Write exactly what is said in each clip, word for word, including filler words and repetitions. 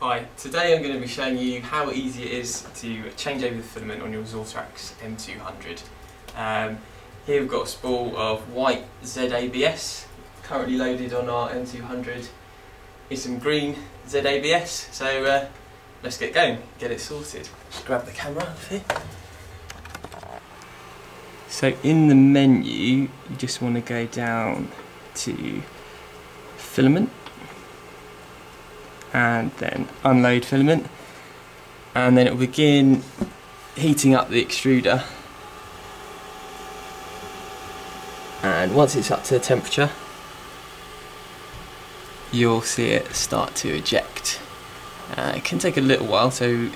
Hi, today I'm going to be showing you how easy it is to change over the filament on your Zortrax M two hundred. Um, here we've got a spool of white Z A B S currently loaded on our M two hundred with some green Z A B S, so uh, let's get going, get it sorted. Just grab the camera here. So in the menu you just want to go down to filament and then unload filament, and then it will begin heating up the extruder, and once it's up to the temperature you'll see it start to eject. Uh, it can take a little while, so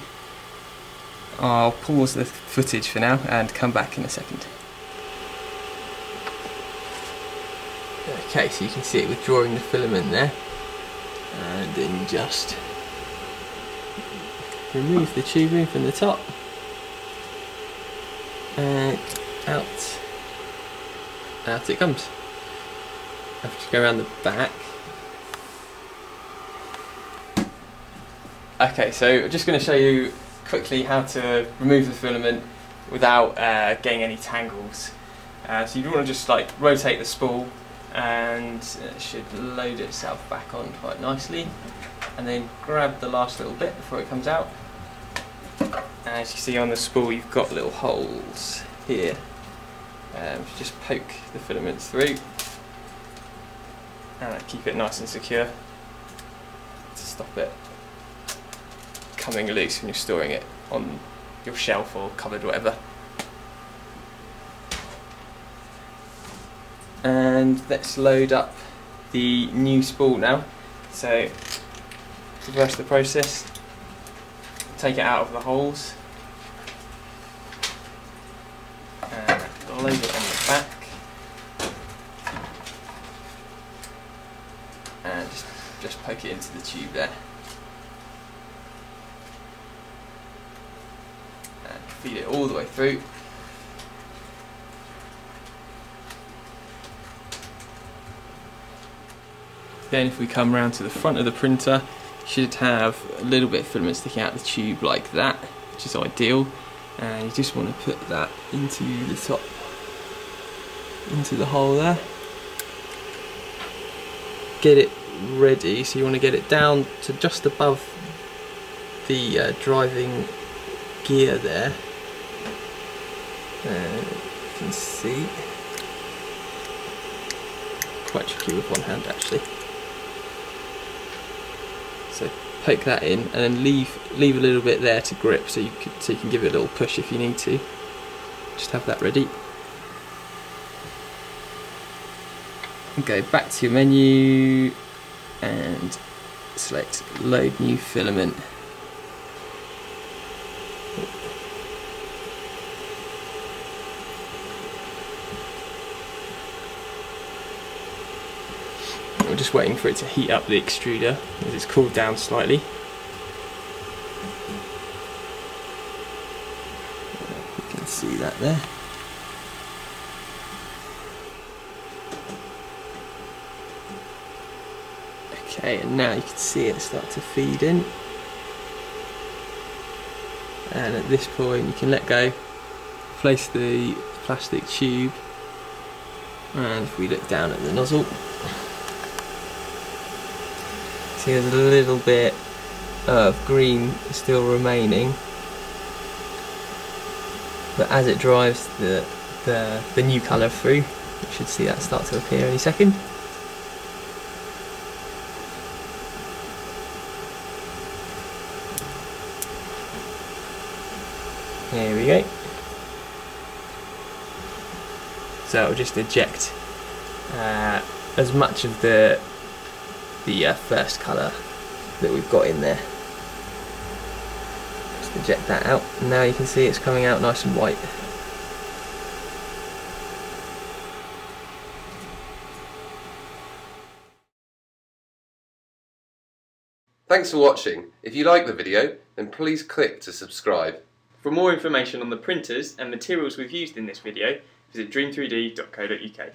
I'll pause the footage for now and come back in a second. Okay, so you can see it withdrawing the filament there. And then just remove the tubing from the top and out, out it comes. I have to go around the back. Okay, so I'm just going to show you quickly how to remove the filament without uh, getting any tangles. Uh, so you want to just like rotate the spool, and it should load itself back on quite nicely, and then grab the last little bit before it comes out. And as you see on the spool you've got little holes here, um, just poke the filaments through and keep it nice and secure to stop it coming loose when you're storing it on your shelf or cupboard, whatever. And let's load up the new spool now. So reverse the process, take it out of the holes and load it on the back, and just, just poke it into the tube there and feed it all the way through. Then if we come round to the front of the printer, you should have a little bit of filament sticking out the tube like that, which is ideal, and you just want to put that into the top, into the hole there. Get it ready, so you want to get it down to just above the uh, driving gear there, uh, you can see, quite tricky with one hand actually. So poke that in, and then leave leave a little bit there to grip, so you can, so you can give it a little push if you need to. Just have that ready. And go back to your menu and select load new filament. We're just waiting for it to heat up the extruder as it's cooled down slightly. You can see that there. Okay, and now you can see it start to feed in. And at this point you can let go, place the plastic tube, and if we look down at the nozzle, see there's a little bit of green still remaining, but as it drives the, the, the new colour through, you should see that start to appear any second. Here we go. So it'll just eject uh, as much of the the uh, first colour that we've got in there. Just eject that out. Now you can see it's coming out nice and white. Thanks for watching. If you like the video, then please click to subscribe. For more information on the printers and materials we've used in this video, visit dream three D dot co dot U K.